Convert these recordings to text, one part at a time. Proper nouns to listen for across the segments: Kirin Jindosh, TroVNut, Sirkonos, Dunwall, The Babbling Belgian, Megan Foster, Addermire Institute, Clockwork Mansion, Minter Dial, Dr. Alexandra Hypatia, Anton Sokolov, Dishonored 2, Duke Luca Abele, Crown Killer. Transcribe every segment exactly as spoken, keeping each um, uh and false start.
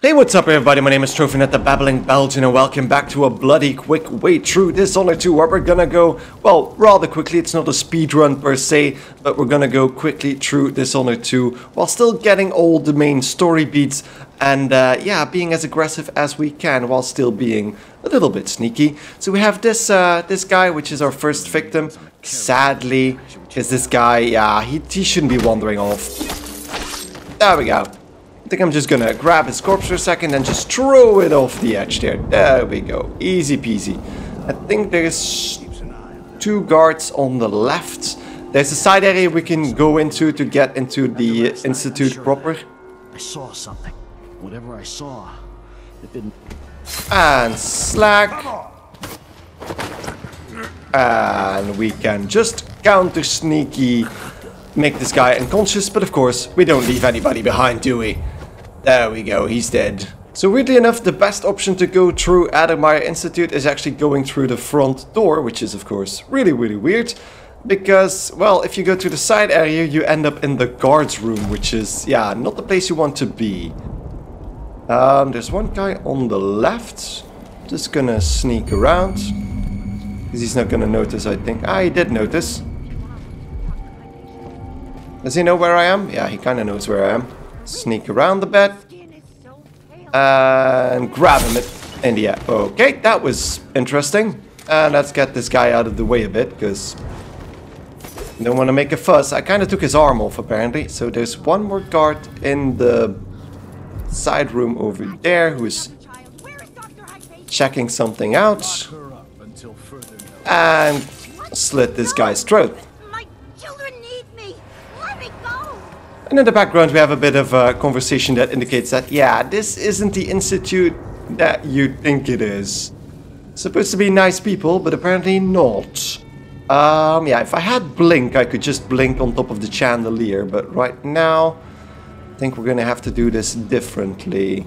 Hey, what's up everybody, my name is TroVNut, the Babbling Belgian, and welcome back to a bloody quick way through Dishonored two, where we're gonna go, well, rather quickly. It's not a speedrun per se, but we're gonna go quickly through Dishonored two, while still getting all the main story beats, and uh, yeah, being as aggressive as we can, while still being a little bit sneaky. So we have this, uh, this guy, which is our first victim, sadly, is this guy, yeah, he, he shouldn't be wandering off. There we go. I think I'm just gonna grab his corpse for a second and just throw it off the edge there. There we go. Easy peasy. I think there's two guards on the left. There's a side area we can go into to get into the institute proper. I saw something. Whatever I saw, it didn't. And slack. And we can just counter sneaky, make this guy unconscious, but of course, we don't leave anybody behind, do we? There we go, he's dead. So weirdly enough, the best option to go through Addermire Institute is actually going through the front door, which is of course really, really weird. Because, well, if you go to the side area, you end up in the guards room, which is, yeah, not the place you want to be. Um, there's one guy on the left. Just gonna sneak around. Because he's not gonna notice, I think. Ah, he did notice. Does he know where I am? Yeah, he kinda knows where I am. Sneak around the bed and grab him in the air. Okay, that was interesting. And let's get this guy out of the way a bit, because I don't want to make a fuss. I kind of took his arm off, apparently. So there's one more guard in the side room over there who's checking something out. And slit this guy's throat. And in the background we have a bit of a conversation that indicates that, yeah, this isn't the institute that you think it is. It's supposed to be nice people, but apparently not. Um, yeah, if I had blink, I could just blink on top of the chandelier, but right now, I think we're gonna have to do this differently.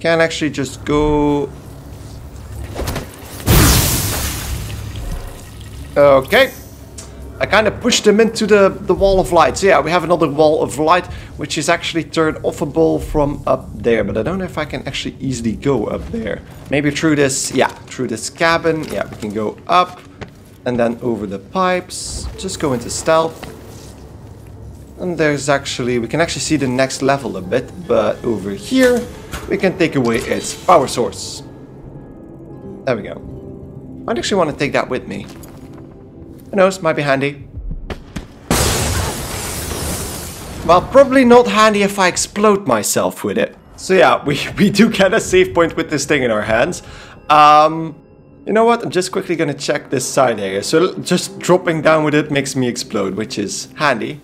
Can actually just go... Okay. I kind of pushed him into the, the wall of light. So yeah, we have another wall of light, which is actually turned offable from up there. But I don't know if I can actually easily go up there. Maybe through this, yeah, through this cabin. Yeah, we can go up and then over the pipes. Just go into stealth. And there's actually, we can actually see the next level a bit. But over here, we can take away its power source. There we go. I'd actually want to take that with me. Who knows, might be handy. Well, probably not handy if I explode myself with it. So yeah, we, we do get a save point with this thing in our hands. Um, you know what, I'm just quickly gonna check this side area. So just dropping down with it makes me explode, which is handy.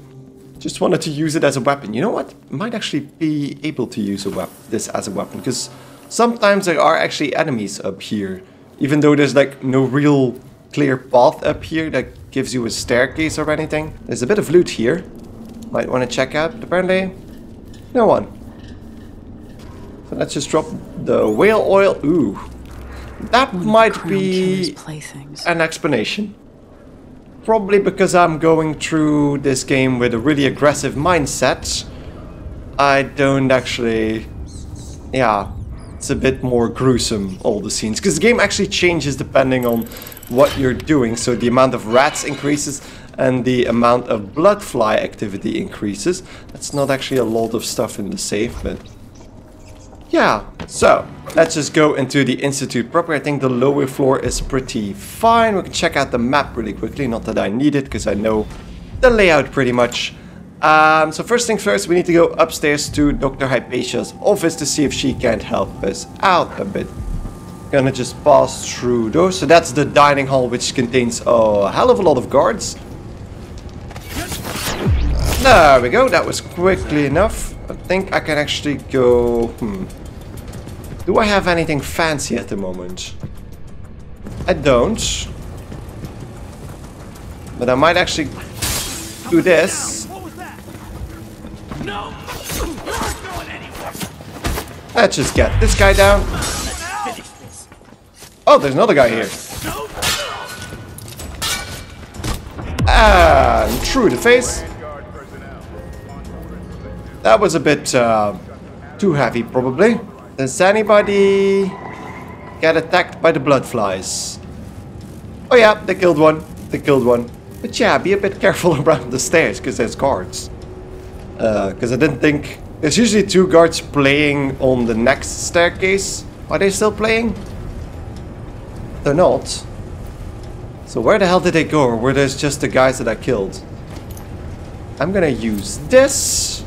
Just wanted to use it as a weapon. You know what, might actually be able to use a wep- this as a weapon, because sometimes there are actually enemies up here. Even though there's like no real... clear path up here that gives you a staircase or anything. There's a bit of loot here. Might want to check out, but apparently no one. So let's just drop the whale oil. Ooh. That might be an explanation. Probably because I'm going through this game with a really aggressive mindset. I don't actually... Yeah. It's a bit more gruesome, all the scenes. Because the game actually changes depending on... what you're doing, so the amount of rats increases and the amount of blood fly activity increases. That's not actually a lot of stuff in the save, but yeah. So let's just go into the institute proper. I think the lower floor is pretty fine. We can check out the map really quickly, not that I need it because I know the layout pretty much. Um, so first thing first, we need to go upstairs to Doctor Hypatia's office to see if she can't help us out a bit. Gonna just pass through those. So that's the dining hall, which contains a hell of a lot of guards. There we go. That was quickly enough. I think I can actually go... Hmm. Do I have anything fancy at the moment? I don't. But I might actually do this. Let's just get this guy down. Oh, there's another guy here. And true to face. That was a bit uh, Too heavy, probably. Does anybody get attacked by the blood flies? Oh yeah, they killed one. They killed one. But yeah, be a bit careful around the stairs, because there's guards. Because uh, I didn't think... There's usually two guards playing on the next staircase. Are they still playing? They're not. So where the hell did they go? Or were there just the guys that I killed? I'm gonna use this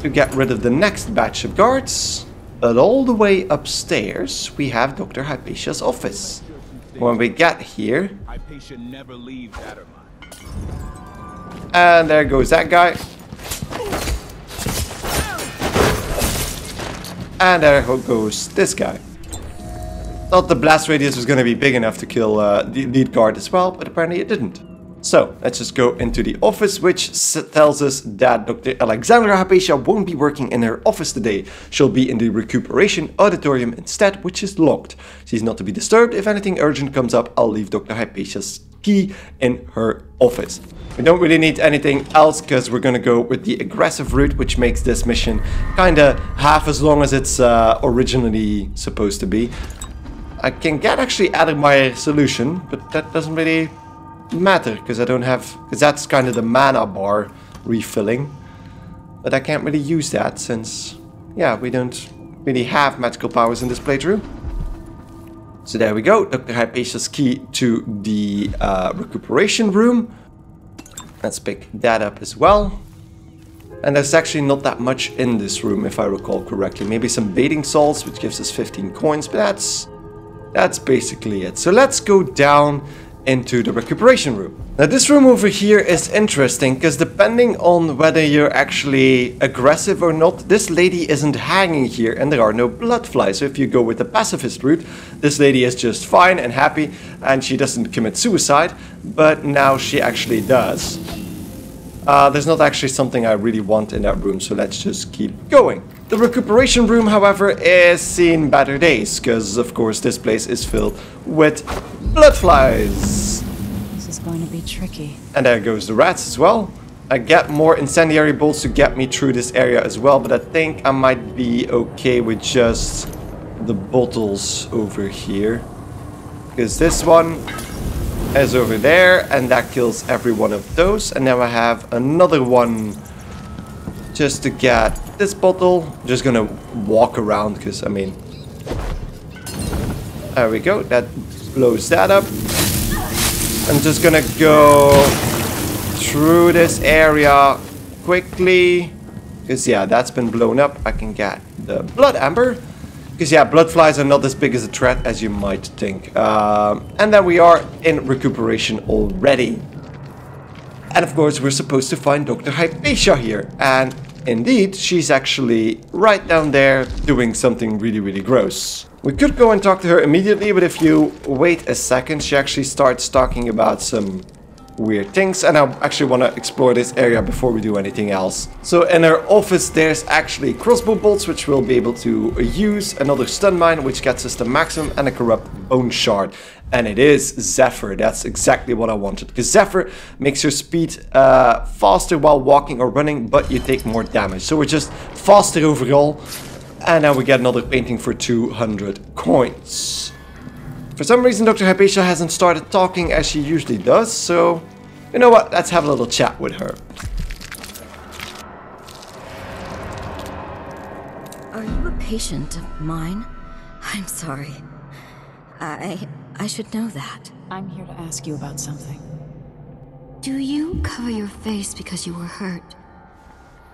to get rid of the next batch of guards. But all the way upstairs, we have Doctor Hypatia's office. When we get here... Hypatia never leaves Addermire. And there goes that guy. And there goes this guy. Thought the blast radius was going to be big enough to kill uh, the lead guard as well, but apparently it didn't. So, let's just go into the office, which tells us that Doctor Alexandra Hypatia won't be working in her office today. She'll be in the recuperation auditorium instead, which is locked. She's not to be disturbed. If anything urgent comes up, I'll leave Doctor Hypatia's key in her office. We don't really need anything else because we're gonna go with the aggressive route, which makes this mission kinda half as long as it's uh, originally supposed to be. I can get actually Addermire solution, but that doesn't really matter because I don't have, because that's kind of the mana bar refilling, but I can't really use that since, yeah, we don't really have magical powers in this playthrough. So there we go, Doctor Hypatia's key to the uh, recuperation room. Let's pick that up as well. And there's actually not that much in this room, if I recall correctly. Maybe some bathing salts, which gives us fifteen coins, but that's, that's basically it. So let's go down into the recuperation room. Now this room over here is interesting, because depending on whether you're actually aggressive or not, this lady isn't hanging here and there are no blood flies. So if you go with the pacifist route, this lady is just fine and happy and she doesn't commit suicide, but now she actually does. Uh, there's not actually something I really want in that room, so let's just keep going. The recuperation room, however, is seen better days, because of course this place is filled with blood flies. This is going to be tricky. And there goes the rats as well. I get more incendiary bolts to get me through this area as well, but I think I might be okay with just the bottles over here. Because this one is over there, and that kills every one of those. And now I have another one just to get this bottle. I'm just gonna walk around because I mean, there we go, that blows that up. I'm just gonna go through this area quickly because yeah, that's been blown up. I can get the blood amber because yeah, blood flies are not as big as a threat as you might think. Um, and then we are in recuperation already. And of course, we're supposed to find Doctor Hypatia here. And indeed, she's actually right down there doing something really, really gross. We could go and talk to her immediately, but if you wait a second, she actually starts talking about some weird things. And I actually want to explore this area before we do anything else. So in her office, there's actually crossbow bolts, which we'll be able to use. Another stun mine, which gets us the maximum, and a corrupt bone shard. And it is Zephyr. That's exactly what I wanted. Because Zephyr makes your speed uh, faster while walking or running, but you take more damage. So we're just faster overall. And now we get another painting for two hundred coins. For some reason, Doctor Hypatia hasn't started talking as she usually does. So, you know what? Let's have a little chat with her. Are you a patient of mine? I'm sorry. I... I should know that. I'm here to ask you about something. Do you cover your face because you were hurt?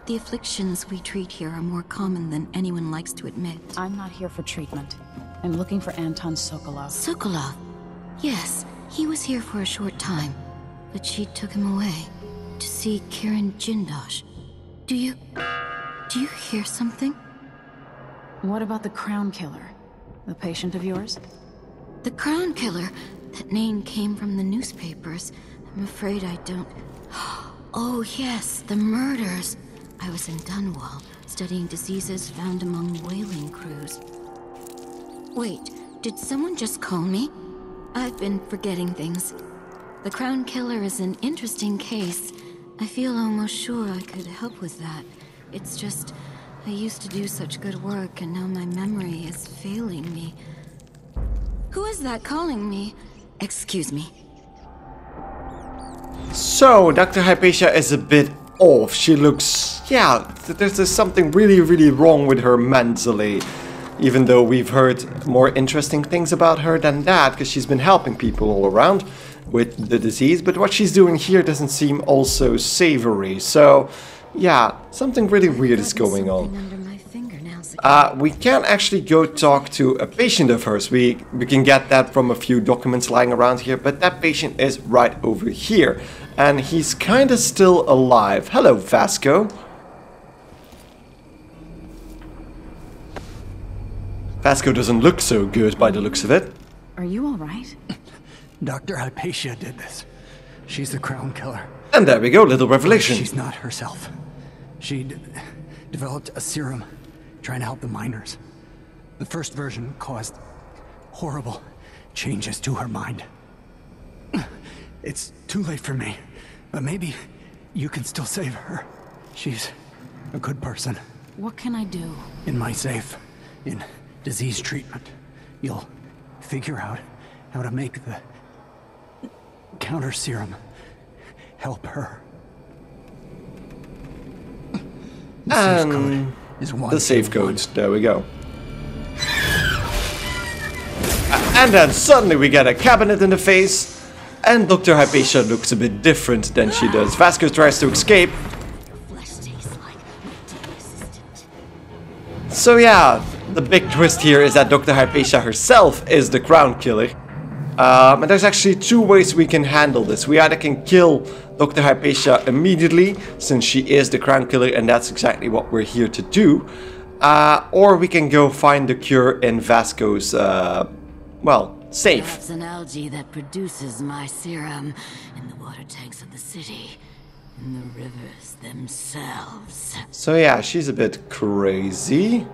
The afflictions we treat here are more common than anyone likes to admit. I'm not here for treatment. I'm looking for Anton Sokolov. Sokolov? Yes, he was here for a short time, but she took him away to see Kirin Jindosh. Do you... do you hear something? What about the Crown Killer? A patient of yours? The Crown Killer? That name came from the newspapers. I'm afraid I don't... Oh yes, the murders! I was in Dunwall, studying diseases found among whaling crews. Wait, did someone just call me? I've been forgetting things. The Crown Killer is an interesting case. I feel almost sure I could help with that. It's just... I used to do such good work, and now my memory is failing me. Who is that calling me? Excuse me. So, Doctor Hypatia is a bit off. She looks... yeah, there's, there's something really, really wrong with her mentally. Even though we've heard more interesting things about her than that, because she's been helping people all around with the disease, but what she's doing here doesn't seem also savory. So, yeah, something really weird is going on. Uh, we can actually go talk to a patient of hers. We, we can get that from a few documents lying around here, but that patient is right over here. And he's kind of still alive. Hello, Vasco. Vasco doesn't look so good by the looks of it. Are you all right? Doctor Hypatia did this. She's the Crown Killer. And there we go, little revelation. She's not herself. She d developed a serum trying to help the miners. The first version caused horrible changes to her mind. It's too late for me, but maybe you can still save her. She's a good person. What can I do? In my safe, in disease treatment, you'll figure out how to make the counter serum help her. The um... safe code is one. The safe codes, there we go. And then suddenly we get a cabinet in the face. And Doctor Hypatia looks a bit different than she does. Vasco tries to escape. So yeah, the big twist here is that Doctor Hypatia herself is the Crown Killer. Um, and there's actually two ways we can handle this. We either can kill Doctor Hypatia immediately, since she is the Crown Killer, and that's exactly what we're here to do. Uh, or we can go find the cure in Vasco's, uh, well, safe. That's an algae that produces my serum in the water tanks of the city, in the rivers themselves. So yeah, she's a bit crazy.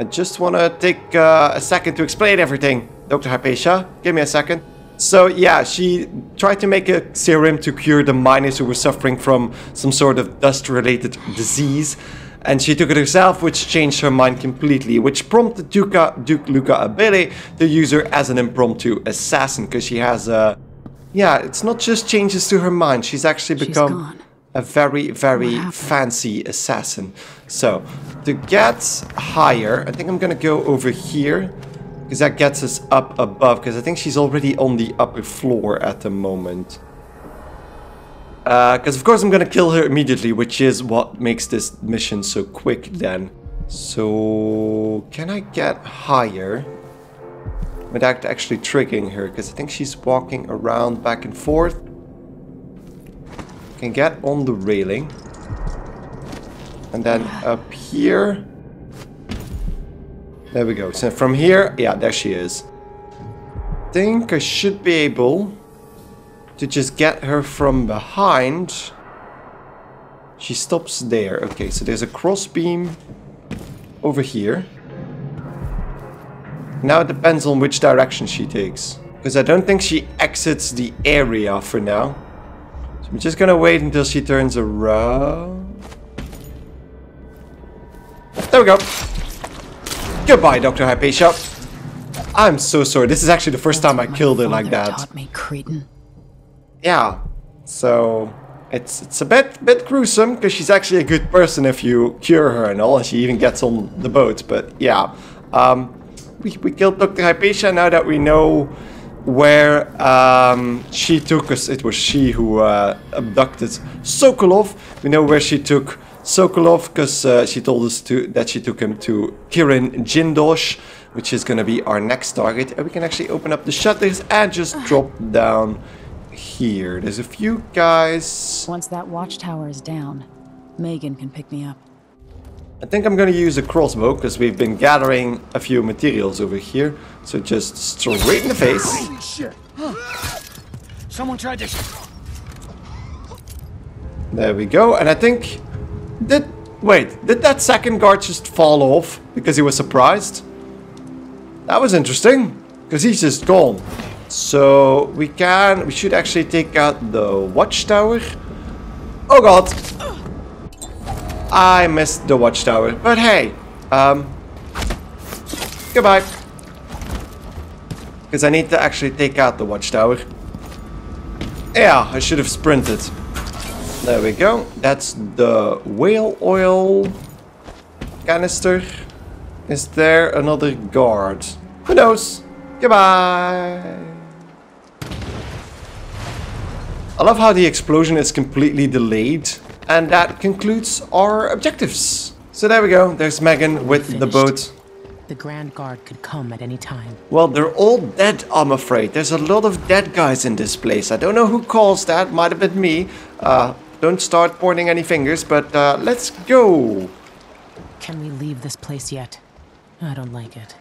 I just want to take uh, a second to explain everything. Doctor Hypatia, give me a second. So yeah, she tried to make a serum to cure the miners who were suffering from some sort of dust-related disease. And she took it herself, which changed her mind completely, which prompted Duca, Duke Luca Abele to use her as an impromptu assassin, because she has a... yeah, it's not just changes to her mind, she's actually become she's a very, very fancy assassin. So, to get higher, I think I'm gonna go over here. Because that gets us up above, because I think she's already on the upper floor at the moment. Because uh, of course I'm gonna kill her immediately, which is what makes this mission so quick then. So... can I get higher? Without actually triggering her, because I think she's walking around back and forth. Can get on the railing. And then up here... there we go. So from here, yeah, there she is. I think I should be able to just get her from behind. She stops there. Okay, so there's a crossbeam over here. Now it depends on which direction she takes, because I don't think she exits the area for now. So I'm just gonna wait until she turns around. There we go. Goodbye, Doctor Hypatia. I'm so sorry. This is actually the first time I killed her like that. Yeah, so it's it's a bit bit gruesome, because she's actually a good person if you cure her and all, and she even gets on the boat. But yeah, um, we we killed Doctor Hypatia. Now that we know where um, she took us, it was she who uh, abducted Sokolov. We know where she took Sokolov, because uh, she told us to, that she took him to Kirin Jindosh, which is going to be our next target. And we can actually open up the shutters and just drop down here. There's a few guys. Once that watchtower is down, Megan can pick me up. I think I'm going to use a crossbow, because we've been gathering a few materials over here. So just straight in the face. Holy shit. Someone tried to... there we go. And I think... Did, wait, did that second guard just fall off because he was surprised? That was interesting, because he's just gone. So we can, we should actually take out the watchtower. Oh god! I missed the watchtower. But hey, um, goodbye. Because I need to actually take out the watchtower. Yeah, I should have sprinted. There we go. That's the whale oil canister. Is there another guard? Who knows? Goodbye. I love how the explosion is completely delayed. And that concludes our objectives. So there we go. There's Megan with the boat. The Grand Guard could come at any time. Well, they're all dead, I'm afraid. There's a lot of dead guys in this place. I don't know who caused that. Might have been me. Uh, don't start pointing any fingers, but uh, let's go. Can we leave this place yet? I don't like it.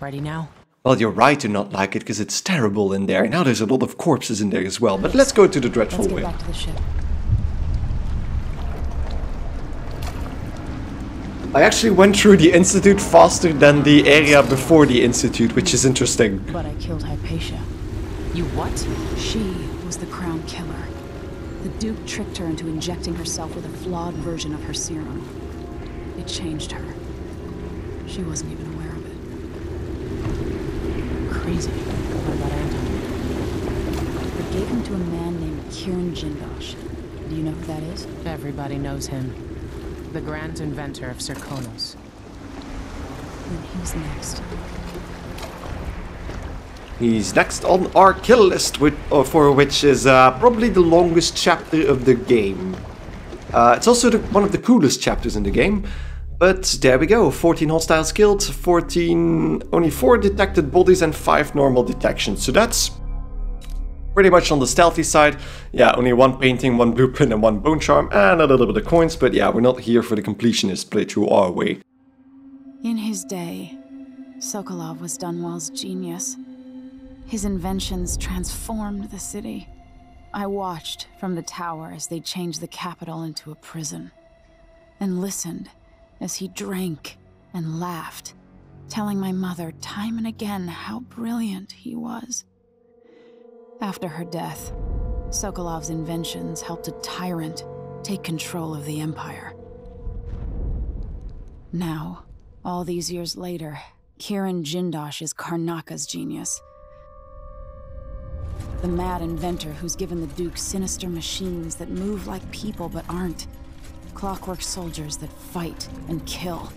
Ready now? Well, you're right to not like it, because it's terrible in there. Now there's a lot of corpses in there as well. But let's go to the dreadful way. Let's get back to the ship. I actually went through the Institute faster than the area before the Institute, which is interesting. But I killed Hypatia. You what? She was the Crown Killer. The Duke tricked her into injecting herself with a flawed version of her serum. It changed her. She wasn't even aware of it. Crazy. What about Anton? They gave him to a man named Kirin Jindosh. Do you know who that is? Everybody knows him. The grand inventor of Sirkonos. Then he's next. He's next on our kill list, with, uh, for which is uh, probably the longest chapter of the game. Uh, it's also the, one of the coolest chapters in the game. But there we go, fourteen hostiles killed, fourteen, only four detected bodies and five normal detections. So that's pretty much on the stealthy side. Yeah, only one painting, one blueprint, and one bone charm, and a little bit of coins, but yeah, we're not here for the completionist playthrough, are we? In his day, Sokolov was Dunwall's genius. His inventions transformed the city. I watched from the tower as they changed the capital into a prison, and listened as he drank and laughed, telling my mother time and again how brilliant he was. After her death, Sokolov's inventions helped a tyrant take control of the empire. Now, all these years later, Kirin Jindosh is Karnaka's genius. The mad inventor who's given the Duke sinister machines that move like people but aren't. Clockwork soldiers that fight and kill.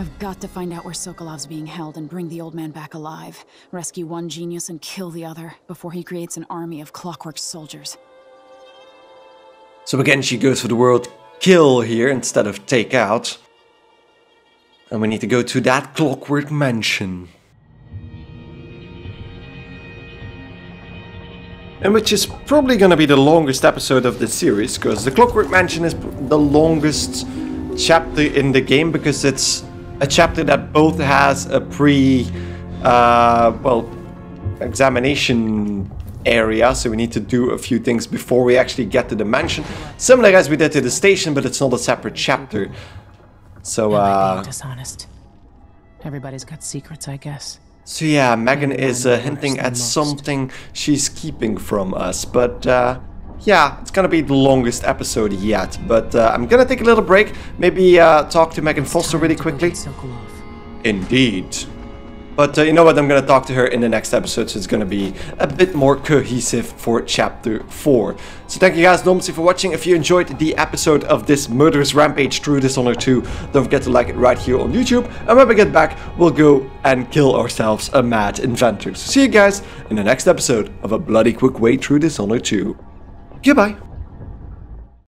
I've got to find out where Sokolov's being held and bring the old man back alive. Rescue one genius and kill the other before he creates an army of clockwork soldiers. So again, she goes for the word kill here instead of take out. And we need to go to that clockwork mansion. And which is probably going to be the longest episode of the series, because the clockwork mansion is the longest chapter in the game, because it's a chapter that both has a pre, uh, well, examination area, so we need to do a few things before we actually get to the mansion. Similar as we did to the station, but it's not a separate chapter. So, uh... dishonest. Everybody's got secrets, I guess. So yeah, Megan is uh, hinting at something she's keeping from us, but, uh... yeah, it's gonna be the longest episode yet, but uh, I'm gonna take a little break. Maybe uh, talk to Megan Foster really quickly. Indeed. But uh, you know what, I'm gonna talk to her in the next episode, so it's gonna be a bit more cohesive for chapter four. So thank you guys enormously for watching. If you enjoyed the episode of this murderous rampage through Dishonored two, don't forget to like it right here on YouTube. And when we get back, we'll go and kill ourselves a mad inventor. So see you guys in the next episode of A Bloody Quick Way Through Dishonored two. Goodbye.